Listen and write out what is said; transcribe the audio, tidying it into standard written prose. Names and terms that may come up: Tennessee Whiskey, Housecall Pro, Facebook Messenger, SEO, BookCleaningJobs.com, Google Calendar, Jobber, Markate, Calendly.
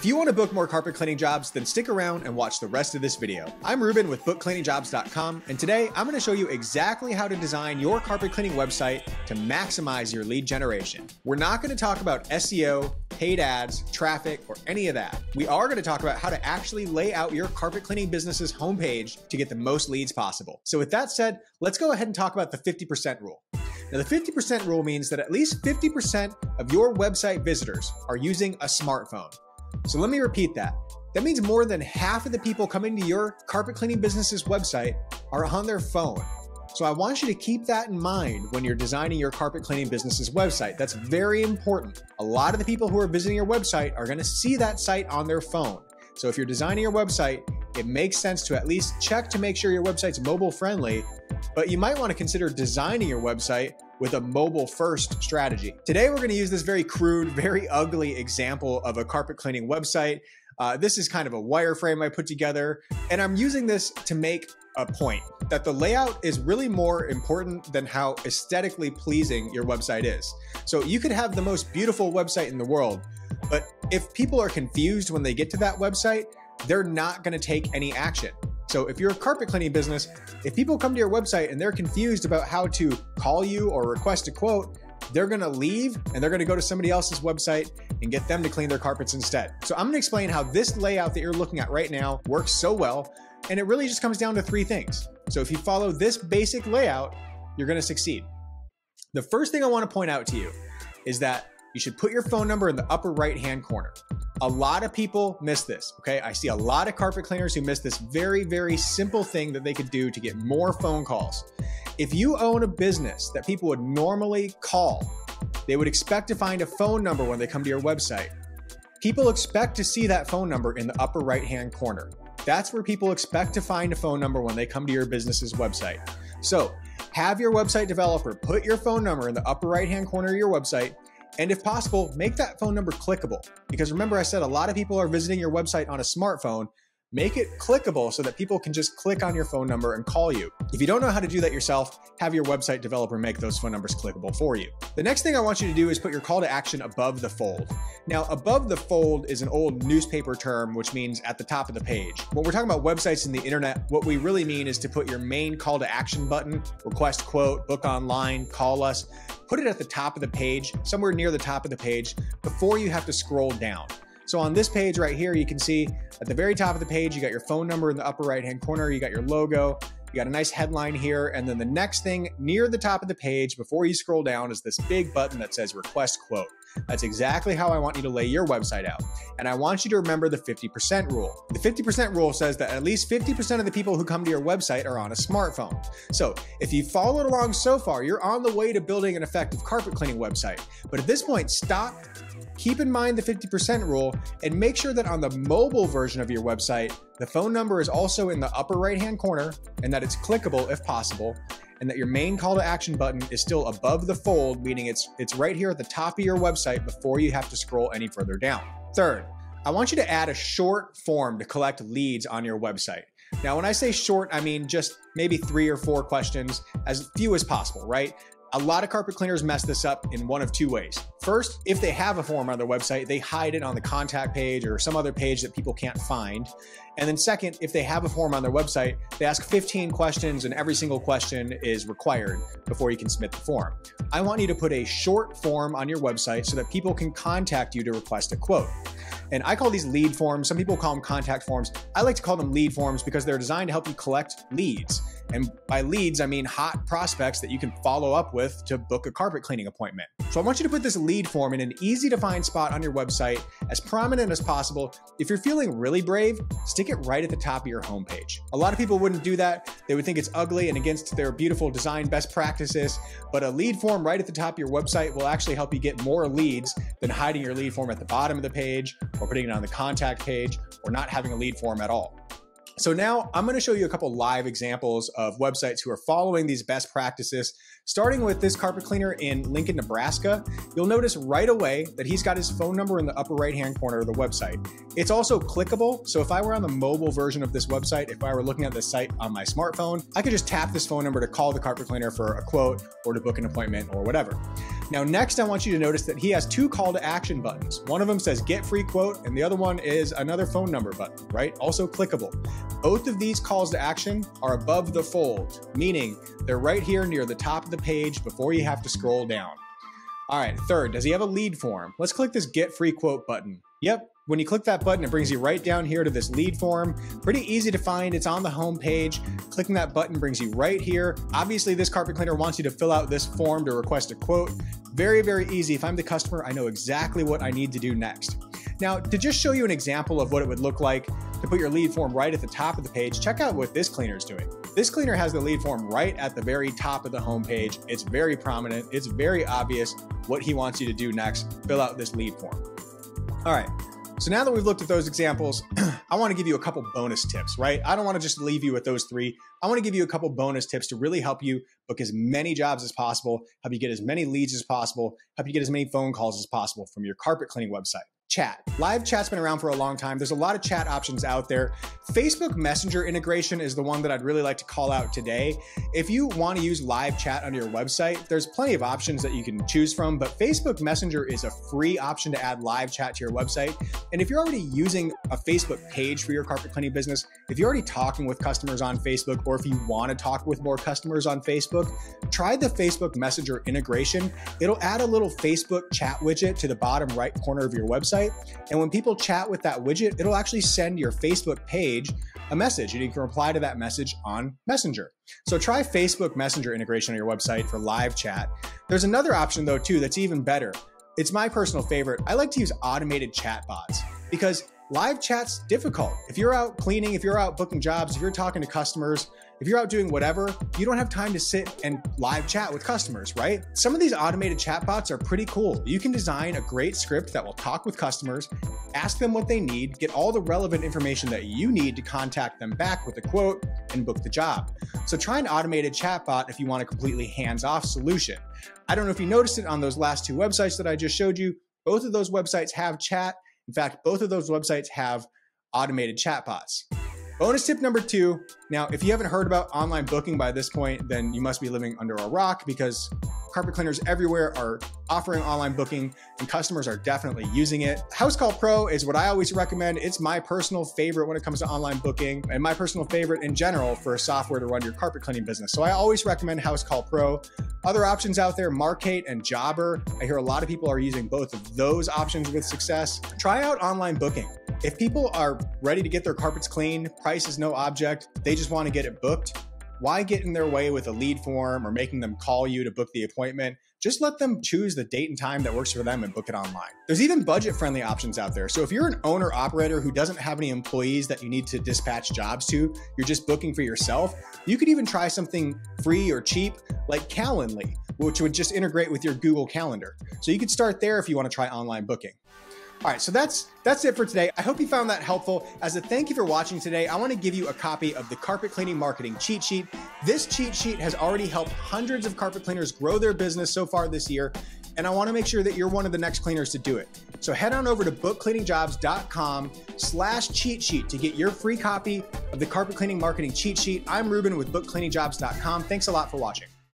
If you want to book more carpet cleaning jobs, then stick around and watch the rest of this video. I'm Ruben with BookCleaningJobs.com, and today I'm going to show you exactly how to design your carpet cleaning website to maximize your lead generation. We're not going to talk about SEO, paid ads, traffic, or any of that. We are going to talk about how to actually lay out your carpet cleaning business's homepage to get the most leads possible. So with that said, let's go ahead and talk about the 50% rule. Now, the 50% rule means that at least 50% of your website visitors are using a smartphone. So let me repeat that. That means more than half of the people coming to your carpet cleaning business's website are on their phone. So I want you to keep that in mind when you're designing your carpet cleaning business's website. That's very important. A lot of the people who are visiting your website are going to see that site on their phone. So if you're designing your website, it makes sense to at least check to make sure your website's mobile friendly, but you might want to consider designing your website with a mobile first strategy. Today, we're gonna use this very crude, very ugly example of a carpet cleaning website. This is kind of a wireframe I put together, and I'm using this to make a point that the layout is really more important than how aesthetically pleasing your website is. So you could have the most beautiful website in the world, but if people are confused when they get to that website, they're not gonna take any action. So if you're a carpet cleaning business, if people come to your website and they're confused about how to call you or request a quote, they're gonna leave and they're gonna go to somebody else's website and get them to clean their carpets instead. So I'm gonna explain how this layout that you're looking at right now works so well. And it really just comes down to three things. So if you follow this basic layout, you're gonna succeed. The first thing I wanna point out to you is that you should put your phone number in the upper right-hand corner. A lot of people miss this, okay? I see a lot of carpet cleaners who miss this very, very simple thing that they could do to get more phone calls. If you own a business that people would normally call, they would expect to find a phone number when they come to your website. People expect to see that phone number in the upper right-hand corner. That's where people expect to find a phone number when they come to your business's website. So have your website developer put your phone number in the upper right-hand corner of your website, and if possible, make that phone number clickable. Because remember, I said a lot of people are visiting your website on a smartphone. Make it clickable so that people can just click on your phone number and call you. If you don't know how to do that yourself, have your website developer make those phone numbers clickable for you. The next thing I want you to do is put your call to action above the fold. Now, above the fold is an old newspaper term, which means at the top of the page. When we're talking about websites and the internet, what we really mean is to put your main call to action button, request quote, book online, call us, put it at the top of the page, somewhere near the top of the page, before you have to scroll down. So on this page right here, you can see at the very top of the page, you got your phone number in the upper right-hand corner, you got your logo, you got a nice headline here. And then the next thing near the top of the page before you scroll down is this big button that says request quote. That's exactly how I want you to lay your website out. And I want you to remember the 50% rule. The 50% rule says that at least 50% of the people who come to your website are on a smartphone. So if you followed along so far, you're on the way to building an effective carpet cleaning website. But at this point, stop, keep in mind the 50% rule, and make sure that on the mobile version of your website, the phone number is also in the upper right-hand corner and that it's clickable if possible, and that your main call to action button is still above the fold, meaning it's right here at the top of your website before you have to scroll any further down. Third, I want you to add a short form to collect leads on your website. Now, when I say short, I mean just maybe 3 or 4 questions, as few as possible, right? A lot of carpet cleaners mess this up in one of two ways. First, if they have a form on their website, they hide it on the contact page or some other page that people can't find. And then second, if they have a form on their website, they ask 15 questions and every single question is required before you can submit the form. I want you to put a short form on your website so that people can contact you to request a quote. And I call these lead forms. Some people call them contact forms. I like to call them lead forms because they're designed to help you collect leads. And by leads, I mean hot prospects that you can follow up with to book a carpet cleaning appointment. So I want you to put this lead form in an easy to find spot on your website, as prominent as possible. If you're feeling really brave, stick it right at the top of your homepage. A lot of people wouldn't do that. They would think it's ugly and against their beautiful design best practices, but a lead form right at the top of your website will actually help you get more leads than hiding your lead form at the bottom of the page or putting it on the contact page or not having a lead form at all. So now I'm going to show you a couple live examples of websites who are following these best practices, starting with this carpet cleaner in Lincoln, Nebraska. You'll notice right away that he's got his phone number in the upper right-hand corner of the website. It's also clickable. So if I were on the mobile version of this website, if I were looking at this site on my smartphone, I could just tap this phone number to call the carpet cleaner for a quote or to book an appointment or whatever. Now, next, I want you to notice that he has two call to action buttons. One of them says get free quote, and the other one is another phone number button, right? Also clickable. Both of these calls to action are above the fold, meaning they're right here near the top of the page before you have to scroll down. All right, third, does he have a lead form? Let's click this get free quote button. Yep, when you click that button, it brings you right down here to this lead form. Pretty easy to find, it's on the home page. Clicking that button brings you right here. Obviously, this carpet cleaner wants you to fill out this form to request a quote. Very, very easy. If I'm the customer, I know exactly what I need to do next. Now, to just show you an example of what it would look like to put your lead form right at the top of the page, check out what this cleaner is doing. This cleaner has the lead form right at the very top of the homepage. It's very prominent. It's very obvious what he wants you to do next. Fill out this lead form. All right. So now that we've looked at those examples, I want to give you a couple bonus tips, right? I don't want to just leave you with those three. I want to give you a couple bonus tips to really help you book as many jobs as possible, help you get as many leads as possible, help you get as many phone calls as possible from your carpet cleaning website. Chat. Live chat's been around for a long time. There's a lot of chat options out there. Facebook Messenger integration is the one that I'd really like to call out today. If you want to use live chat on your website, there's plenty of options that you can choose from, but Facebook Messenger is a free option to add live chat to your website. And if you're already using a Facebook page for your carpet cleaning business, if you're already talking with customers on Facebook, or if you want to talk with more customers on Facebook, try the Facebook Messenger integration. It'll add a little Facebook chat widget to the bottom right corner of your website. And when people chat with that widget, it'll actually send your Facebook page a message, and you can reply to that message on Messenger. So try Facebook Messenger integration on your website for live chat. There's another option though too that's even better. It's my personal favorite. I like to use automated chatbots because live chat's difficult. If you're out cleaning, if you're out booking jobs, if you're talking to customers, if you're out doing whatever, you don't have time to sit and live chat with customers, right? Some of these automated chatbots are pretty cool. You can design a great script that will talk with customers, ask them what they need, get all the relevant information that you need to contact them back with a quote and book the job. So try an automated chatbot if you want a completely hands-off solution. I don't know if you noticed it on those last two websites that I just showed you. Both of those websites have chat. In fact, both of those websites have automated chatbots. Bonus tip number two. Now, if you haven't heard about online booking by this point, then you must be living under a rock, because carpet cleaners everywhere are offering online booking and customers are definitely using it. Housecall Pro is what I always recommend. It's my personal favorite when it comes to online booking, and my personal favorite in general for software to run your carpet cleaning business. So I always recommend Housecall Pro. Other options out there, Markate and Jobber. I hear a lot of people are using both of those options with success. Try out online booking. If people are ready to get their carpets clean, price is no object, they just want to get it booked, why get in their way with a lead form or making them call you to book the appointment? Just let them choose the date and time that works for them and book it online. There's even budget-friendly options out there. So if you're an owner-operator who doesn't have any employees that you need to dispatch jobs to, you're just booking for yourself, you could even try something free or cheap like Calendly, which would just integrate with your Google Calendar. So you could start there if you want to try online booking. All right, so that's it for today. I hope you found that helpful. As a thank you for watching today, I want to give you a copy of the Carpet Cleaning Marketing Cheat Sheet. This cheat sheet has already helped hundreds of carpet cleaners grow their business so far this year, and I want to make sure that you're one of the next cleaners to do it. So head on over to BookCleaningJobs.com/cheat sheet to get your free copy of the Carpet Cleaning Marketing Cheat Sheet. I'm Ruben with BookCleaningJobs.com. Thanks a lot for watching.